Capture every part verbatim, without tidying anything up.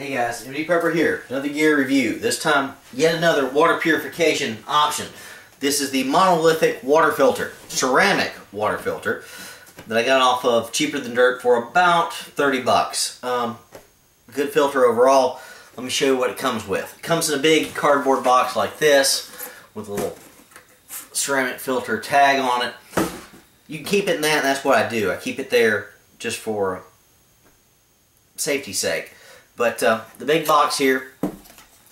Hey guys, M D Prepper here. Another gear review. This time, yet another water purification option. This is the Monolithic water filter, ceramic water filter, that I got off of Cheaper Than Dirt for about thirty bucks. Um, good filter overall. Let me show you what it comes with. It comes in a big cardboard box like this, with a little ceramic filter tag on it. You can keep it in that, and that's what I do. I keep it there just for safety's sake. But uh, the big box here,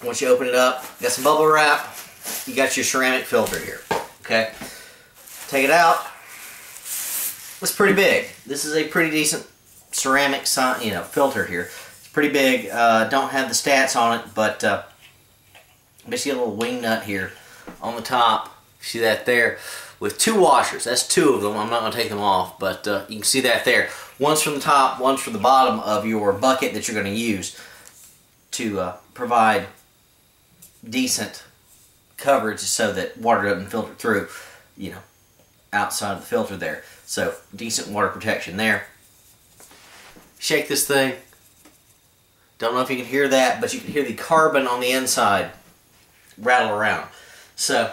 once you open it up, you got some bubble wrap, you got your ceramic filter here, okay? Take it out. It's pretty big. This is a pretty decent ceramic you know, filter here. It's pretty big. Uh, don't have the stats on it, but uh, basically a little wing nut here on the top. See that there? With two washers. That's two of them. I'm not going to take them off, but uh, you can see that there. One's from the top, one's from the bottom of your bucket that you're going to use to uh, provide decent coverage so that water doesn't filter through, you know, outside of the filter there. So, decent water protection there. Shake this thing. Don't know if you can hear that, but you can hear the carbon on the inside rattle around. So,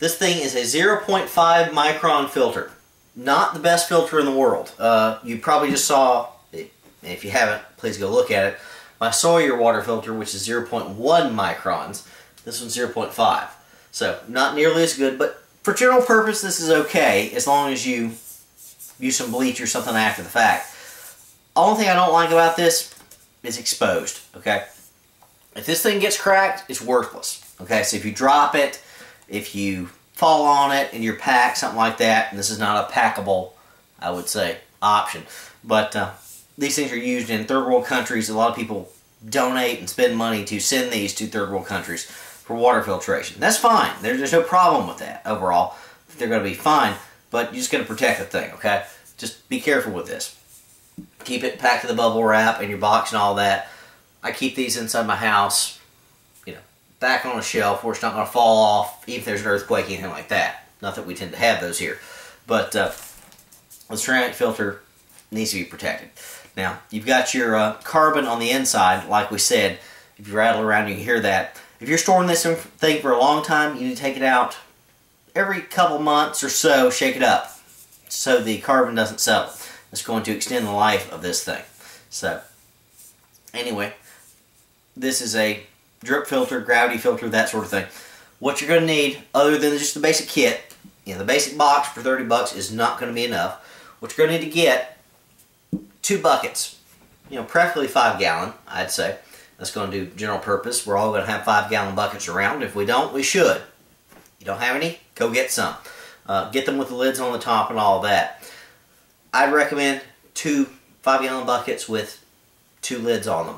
this thing is a zero point five micron filter. Not the best filter in the world. Uh, you probably just saw, and if you haven't, please go look at it, my Sawyer water filter, which is zero point one microns. This one's zero point five. So, not nearly as good, but for general purpose, this is okay, as long as you use some bleach or something after the fact. Only thing I don't like about this is exposed, okay? If this thing gets cracked, it's worthless, okay? So if you drop it, if you fall on it in your pack, something like that, and this is not a packable, I would say, option. But uh, these things are used in third world countries. A lot of people donate and spend money to send these to third world countries for water filtration. That's fine. There's, there's no problem with that overall. They're going to be fine, but you just got to protect the thing, okay? Just be careful with this. Keep it packed in the bubble wrap and your box and all that. I keep these inside my house, back on a shelf where it's not going to fall off, even if there's an earthquake, anything like that. Not that we tend to have those here. But uh, the ceramic filter needs to be protected. Now, you've got your uh, carbon on the inside, like we said. If you rattle around, you can hear that. If you're storing this thing for a long time, you need to take it out every couple months or so, shake it up, so the carbon doesn't settle. It's going to extend the life of this thing. So, anyway, this is a drip filter, gravity filter, that sort of thing. What you're going to need, other than just the basic kit, you know, the basic box for thirty bucks is not going to be enough. What you're going to need to get, two buckets, you know, preferably five gallon, I'd say. That's going to do general purpose. We're all going to have five gallon buckets around. If we don't, we should. You don't have any? Go get some. Uh, get them with the lids on the top and all that. I'd recommend two five gallon buckets with two lids on them.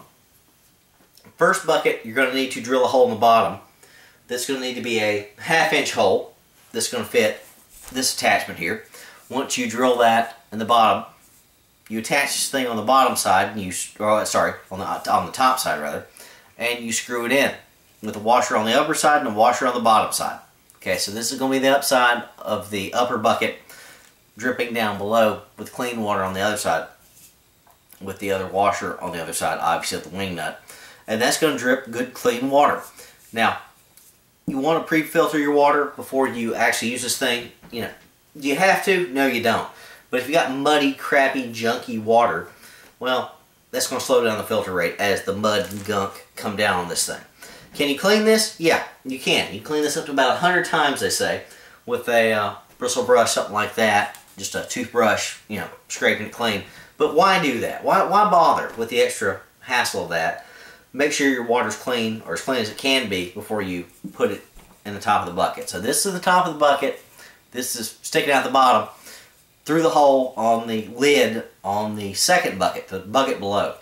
First bucket, you're going to need to drill a hole in the bottom. This is going to need to be a half inch hole that's going to fit this attachment here. Once you drill that in the bottom, you attach this thing on the bottom side, and you, or, sorry, on the, on the top side rather, and you screw it in with a washer on the upper side and a washer on the bottom side. Okay, so this is going to be the upside of the upper bucket dripping down below with clean water on the other side, with the other washer on the other side, obviously with the wing nut. And that's going to drip good, clean water. Now, you want to pre-filter your water before you actually use this thing. You know, do you have to? No, you don't. But if you got muddy, crappy, junky water, well, that's going to slow down the filter rate as the mud and gunk come down on this thing. Can you clean this? Yeah, you can. You can clean this up to about a hundred times, they say, with a uh, bristle brush, something like that, just a toothbrush, you know, scraping it clean. But why do that? Why, why bother with the extra hassle of that? Make sure your water's clean, or as clean as it can be, before you put it in the top of the bucket. So this is the top of the bucket. This is sticking out the bottom through the hole on the lid on the second bucket, the bucket below.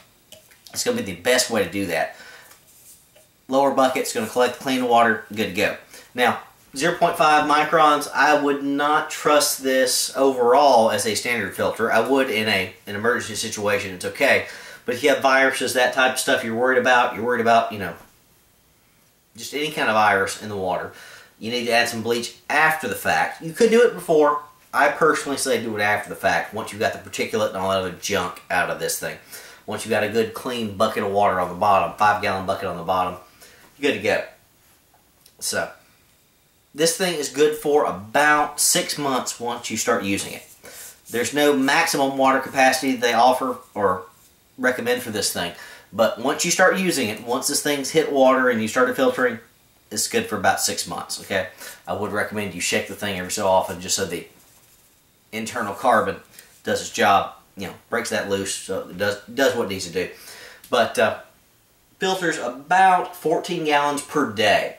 It's going to be the best way to do that. Lower bucket's going to collect clean water, good to go. Now, zero point five microns, I would not trust this overall as a standard filter. I would in a, an emergency situation, it's okay. But if you have viruses, that type of stuff you're worried about, you're worried about, you know, just any kind of virus in the water, you need to add some bleach after the fact. You could do it before. I personally say do it after the fact, once you've got the particulate and all that other junk out of this thing. Once you got a good clean bucket of water on the bottom, five gallon bucket on the bottom, you're good to go. So this thing is good for about six months once you start using it. There's no maximum water capacity they offer or recommend for this thing. But once you start using it, once this thing's hit water and you started filtering, it's good for about six months, okay? I would recommend you shake the thing every so often just so the internal carbon does its job, you know, breaks that loose, so it does, does what it needs to do. But uh, filters about fourteen gallons per day.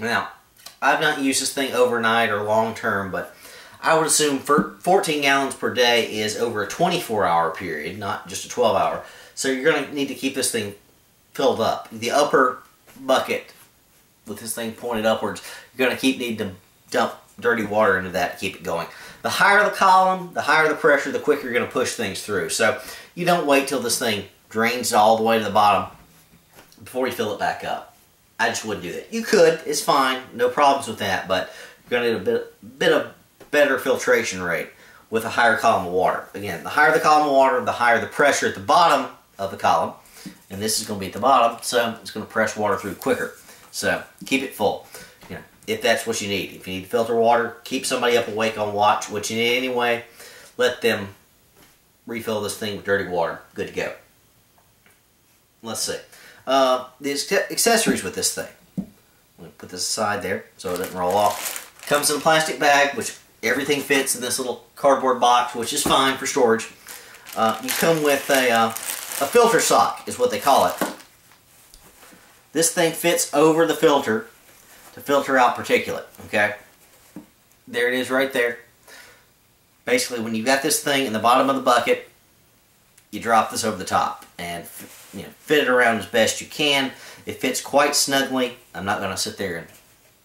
Now, I've not used this thing overnight or long term, but I would assume for fourteen gallons per day is over a twenty-four hour period, not just a twelve hour. So you're going to need to keep this thing filled up. The upper bucket with this thing pointed upwards, you're going to keep needing to dump dirty water into that to keep it going. The higher the column, the higher the pressure, the quicker you're going to push things through. So you don't wait till this thing drains all the way to the bottom before you fill it back up. I just wouldn't do that. You could, it's fine, no problems with that, but you're going to need a bit, bit of better filtration rate with a higher column of water. Again, the higher the column of water, the higher the pressure at the bottom of the column, and this is going to be at the bottom, so it's going to press water through quicker. So keep it full, you know, if that's what you need. If you need to filter water, keep somebody up awake on watch, which you need anyway. Let them refill this thing with dirty water. Good to go. Let's see. Uh, the accessories with this thing. I'm going to put this aside there so it doesn't roll off. Comes in a plastic bag, which everything fits in this little cardboard box, which is fine for storage. Uh, you come with a... Uh, A filter sock is what they call it. This thing fits over the filter to filter out particulate, okay? There it is right there. Basically, when you've got this thing in the bottom of the bucket, you drop this over the top and you know, fit it around as best you can. It fits quite snugly. I'm not going to sit there and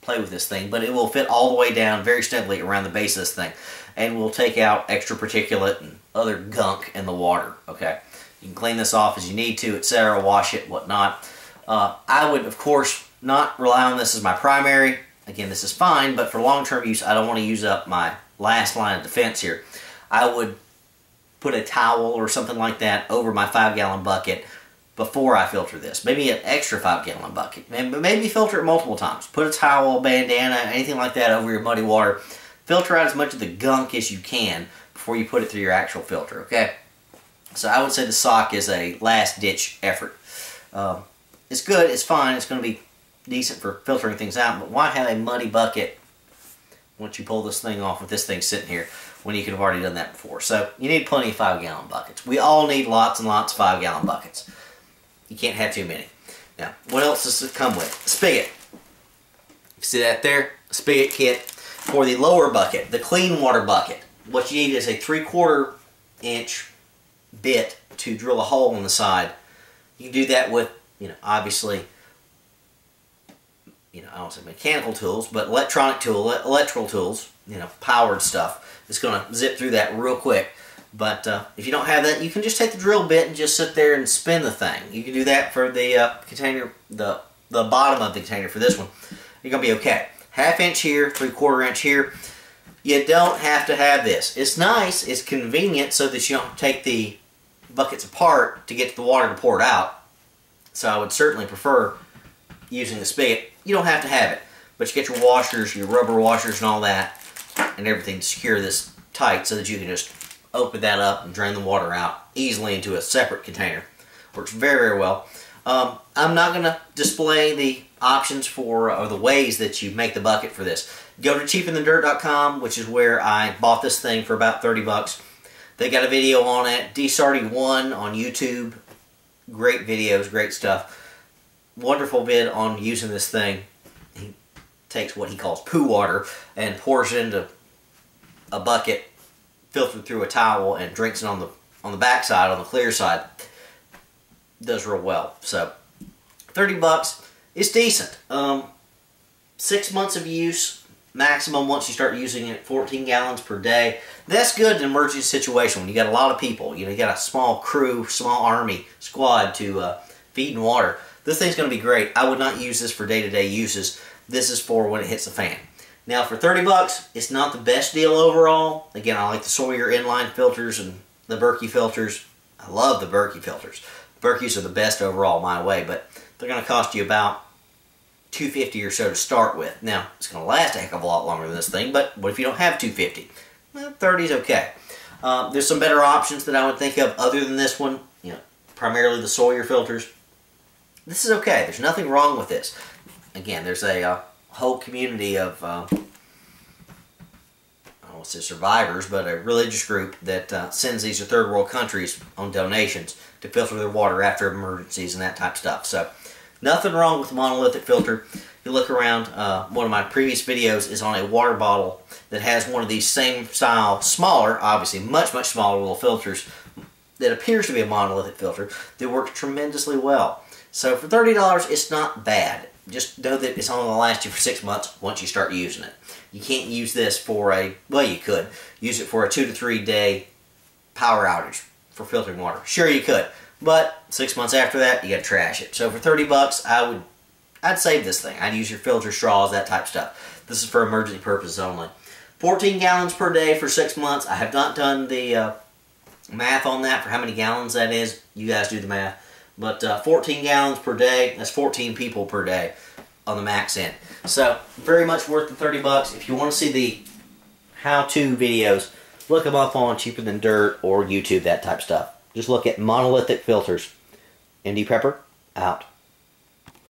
play with this thing, but it will fit all the way down very snugly around the base of this thing and will take out extra particulate and other gunk in the water, okay? You can clean this off as you need to, et cetera. Wash it, whatnot. Uh, I would, of course, not rely on this as my primary. Again, this is fine, but for long-term use, I don't want to use up my last line of defense here. I would put a towel or something like that over my five gallon bucket before I filter this. Maybe an extra five gallon bucket. Maybe filter it multiple times. Put a towel, bandana, anything like that over your muddy water. Filter out as much of the gunk as you can before you put it through your actual filter, okay? So I would say the sock is a last-ditch effort. Um, it's good, it's fine, it's going to be decent for filtering things out, but why have a muddy bucket once you pull this thing off with this thing sitting here when you could have already done that before? So you need plenty of five gallon buckets. We all need lots and lots of five gallon buckets. You can't have too many. Now, what else does it come with? A spigot. You see that there? A spigot kit for the lower bucket, the clean water bucket. What you need is a three quarter inch bit to drill a hole in the side. You can do that with, you know, obviously, you know, I don't say mechanical tools, but electronic tool, electrical tools, you know, powered stuff. It's going to zip through that real quick. But uh, if you don't have that, you can just take the drill bit and just sit there and spin the thing. You can do that for the uh, container, the the bottom of the container for this one. You're going to be okay. Half inch here, three quarter inch here. You don't have to have this. It's nice, it's convenient so that you don't take the buckets apart to get the water to pour it out. So I would certainly prefer using the spigot. You don't have to have it, but you get your washers, your rubber washers and all that and everything to secure this tight so that you can just open that up and drain the water out easily into a separate container. Works very, very well. Um, I'm not going to display the options for or the ways that you make the bucket for this. Go to cheaper than dirt dot com, which is where I bought this thing for about thirty bucks. They got a video on it, D S R D one on YouTube. Great videos, great stuff. Wonderful vid on using this thing. He takes what he calls poo water and pours it into a bucket, filtered through a towel, and drinks it on the on the back side, on the clear side. Does real well. So thirty bucks. It's decent. Um, six months of use maximum once you start using it. fourteen gallons per day. That's good in an emergency situation when you got a lot of people. You know, you got a small crew, small army squad to uh, feed and water. This thing's going to be great. I would not use this for day-to-day uses. This is for when it hits the fan. Now for thirty bucks, it's not the best deal overall. Again, I like the Sawyer inline filters and the Berkey filters. I love the Berkey filters. Berkeys are the best overall my way, but they're going to cost you about two hundred fifty dollars or so to start with. Now, it's going to last a heck of a lot longer than this thing, but what if you don't have two hundred fifty dollars? Well, thirty dollars is okay. Uh, there's some better options that I would think of other than this one, you know, primarily the Sawyer filters. This is okay. There's nothing wrong with this. Again, there's a uh, whole community of, uh, I don't want to say survivors, but a religious group that uh, sends these to third world countries on donations to filter their water after emergencies and that type of stuff. So, nothing wrong with the monolithic filter. If you look around, uh, one of my previous videos is on a water bottle that has one of these same style, smaller, obviously much, much smaller little filters that appears to be a monolithic filter that works tremendously well. So for thirty dollars, it's not bad. Just know that it's only going to last you for six months once you start using it. You can't use this for a, well, you could use it for a two to three day power outage for filtering water. Sure, you could. But six months after that, you gotta trash it. So for thirty bucks, I would, I'd save this thing. I'd use your filter straws, that type of stuff. This is for emergency purposes only. fourteen gallons per day for six months. I have not done the uh, math on that for how many gallons that is. You guys do the math. But uh, fourteen gallons per day. That's fourteen people per day on the max end. So very much worth the thirty bucks. If you want to see the how-to videos, look them up on Cheaper Than Dirt or YouTube, that type of stuff. Just look at monolithic filters. M D Prepper, out.